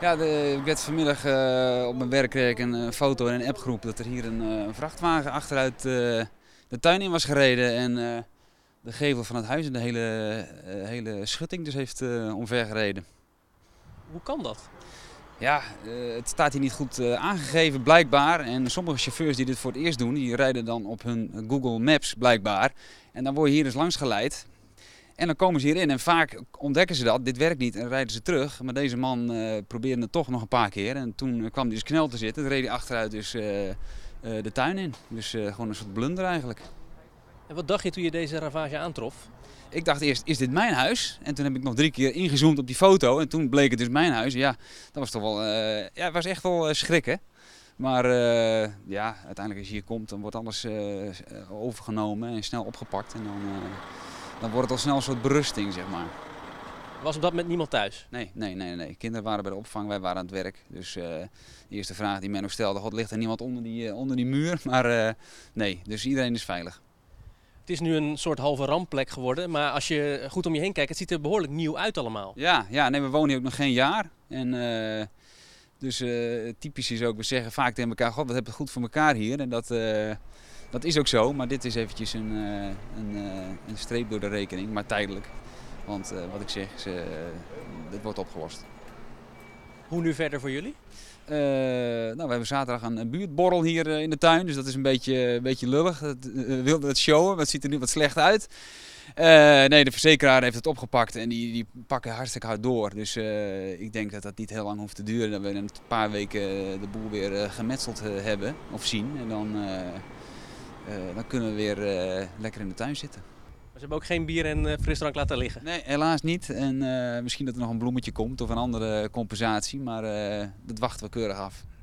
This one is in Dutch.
Ja, ik werd vanmiddag op mijn werk kreeg ik een foto in een appgroep dat er hier een vrachtwagen achteruit de tuin in was gereden en de gevel van het huis en de hele schutting dus heeft omvergereden. Hoe kan dat? Ja, het staat hier niet goed aangegeven blijkbaar en sommige chauffeurs die dit voor het eerst doen, die rijden dan op hun Google Maps blijkbaar en dan word je hier dus langs geleid. En dan komen ze hierin en vaak ontdekken ze dat, dit werkt niet en rijden ze terug. Maar deze man probeerde het toch nog een paar keer en toen kwam hij dus knel te zitten. Dan reed hij achteruit dus de tuin in. Dus gewoon een soort blunder eigenlijk. En wat dacht je toen je deze ravage aantrof? Ik dacht eerst, is dit mijn huis? En toen heb ik nog 3 keer ingezoomd op die foto en toen bleek het dus mijn huis. Ja, dat was toch wel, ja, het was echt wel schrikken. Maar ja, uiteindelijk als je hier komt, dan wordt alles overgenomen en snel opgepakt en dan... Dan wordt het al snel een soort berusting, zeg maar. Was op dat moment niemand thuis? Nee. Kinderen waren bij de opvang, wij waren aan het werk. Dus de eerste vraag die men nog stelde, god, ligt er niemand onder die muur? Maar nee, dus iedereen is veilig. Het is nu een soort halve rampplek geworden, maar als je goed om je heen kijkt, het ziet er behoorlijk nieuw uit allemaal. Ja, nee, we wonen hier ook nog geen jaar. En, dus typisch is ook, we zeggen vaak tegen elkaar, god, wat hebben we goed voor elkaar hier. En dat is ook zo, maar dit is eventjes een streep door de rekening, maar tijdelijk. Want wat ik zeg, dit wordt opgelost. Hoe nu verder voor jullie? We hebben zaterdag een buurtborrel hier in de tuin, dus dat is een beetje lullig. We wilden het showen, maar het ziet er nu wat slecht uit. Nee, de verzekeraar heeft het opgepakt en die pakken hartstikke hard door. Dus ik denk dat dat niet heel lang hoeft te duren. Dat we in een paar weken de boel weer gemetseld hebben of zien. En dan kunnen we weer lekker in de tuin zitten. Maar ze hebben ook geen bier en frisdrank laten liggen? Nee, helaas niet. En misschien dat er nog een bloemetje komt of een andere compensatie. Maar dat wachten we keurig af.